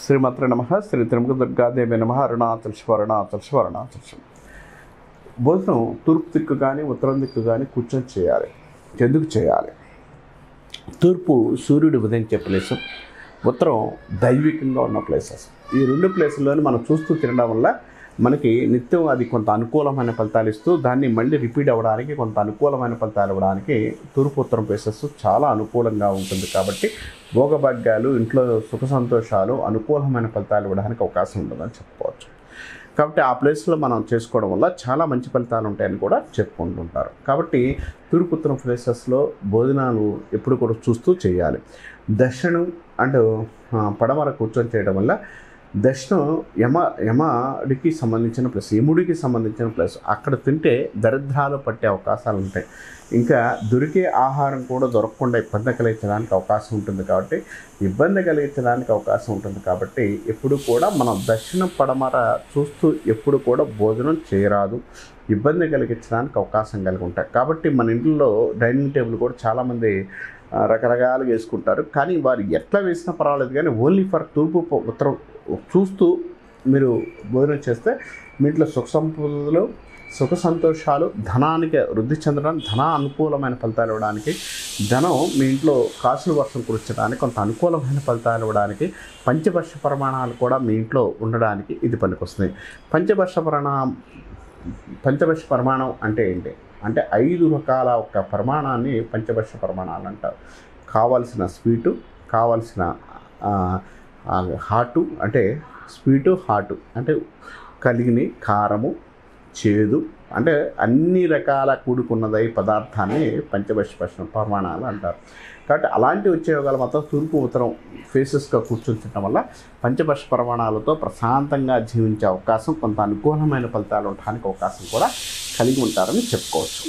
ಶ್ರೀಮತ್ರ ನಮಃ ಶ್ರೀ ತ್ರಿಮುಖ ದುರ್ಗಾದೇವಿ ನಮಃ అరుణాచల్ శివ అరుణాచల్ శివ అరుణాచల్ శివ భోజనం తూర్పు దిక్కు కానీ ఉత్తరం దిక్కు కానీ కూర్చొని చేయాలి. ఎందుకు చేయాలి? తూర్పు సూర్యుడు ఉదయించే ప్లేసు, ఉత్తరం దైవికంగా ఉన్న ప్లేసెస్. ఈ రెండు ప్లేసుల్లోని మనం చూస్తూ తినడం వల్ల మనకి నిత్యం అది కొంత అనుకూలమైన ఫలితాలు ఇస్తూ దాన్ని మళ్ళీ రిపీట్ అవ్వడానికి కొంత అనుకూలమైన ఫలితాలు ఇవ్వడానికి తూర్పు ఉత్తరం ప్లేసెస్ చాలా అనుకూలంగా ఉంటుంది. కాబట్టి భోగభాగ్యాలు, ఇంట్లో సుఖ సంతోషాలు, అనుకూలమైన ఫలితాలు ఇవ్వడానికి అవకాశం ఉండదని చెప్పుకోవచ్చు. కాబట్టి ఆ ప్లేస్లో మనం చేసుకోవడం వల్ల చాలా మంచి ఫలితాలు ఉంటాయని కూడా చెప్పుకుంటుంటారు. కాబట్టి తూర్పు ఉత్తరం ప్లేసెస్లో భోజనాలు ఎప్పుడు కూడా చూస్తూ చేయాలి. దక్షిణం అండ్ పడమర కూర్చొని చేయడం వల్ల దక్షిణం యమడికి సంబంధించిన ప్లస్, యముడికి సంబంధించిన ప్లస్. అక్కడ తింటే దరిద్రాలు పట్టే అవకాశాలు ఉంటాయి. ఇంకా దొరికే ఆహారం కూడా దొరకకుండా ఇబ్బంది కలిగించడానికి అవకాశం ఉంటుంది. కాబట్టి ఎప్పుడు కూడా మనం దక్షిణ పడమర చూస్తూ ఎప్పుడు కూడా భోజనం చేయరాదు. ఇబ్బంది కలిగించడానికి అవకాశం కలిగి ఉంటాయి. కాబట్టి మన ఇంట్లో డైనింగ్ టేబుల్ కూడా చాలామంది రకరకాలుగా వేసుకుంటారు. కానీ వారు ఎట్లా వేసినా పర్వాలేదు, కానీ ఓన్లీ ఫర్ తూర్పు ఉత్తరం చూస్తూ మీరు భోజనం చేస్తే మీ ఇంట్లో సుఖ సంపదలు, సుఖ సంతోషాలు, ధనానికి వృద్ధి చెందడం, ధన అనుకూలమైన ఫలితాలు ఇవ్వడానికి, ధనం మీ ఇంట్లో కాసులు వర్షం కురచడానికి కొంత అనుకూలమైన ఫలితాలు ఇవ్వడానికి, పంచవర్ష ప్రమాణాలు కూడా మీ ఇంట్లో ఉండడానికి ఇది పనికొస్తుంది. పంచవర్ష ప్రమాణం అంటే ఏంటి అంటే 5 రకాల ఒక ప్రమాణాన్ని పంచవర్ష ప్రమాణాలు అంటారు. కావాల్సిన స్వీటు, కావాల్సిన హాటు అంటే స్వీటు, హాటు అంటే కలిగిని, కారము, చేదు అంటే అన్ని రకాల కూడుకున్నదై పదార్థాన్ని పంచవర్ష ప్రమాణాలు అంటారు. కాబట్టి అలాంటి ఉద్యోగాలు మాత్రం తూర్పు ఉత్తరం ఫేసెస్గా కూర్చుంచడం వల్ల పంచవర్ష ప్రమాణాలతో ప్రశాంతంగా జీవించే అవకాశం, కొంత అనుకూలమైన ఫలితాలు ఉండడానికి అవకాశం కూడా కలిగి ఉంటారని చెప్పుకోవచ్చు.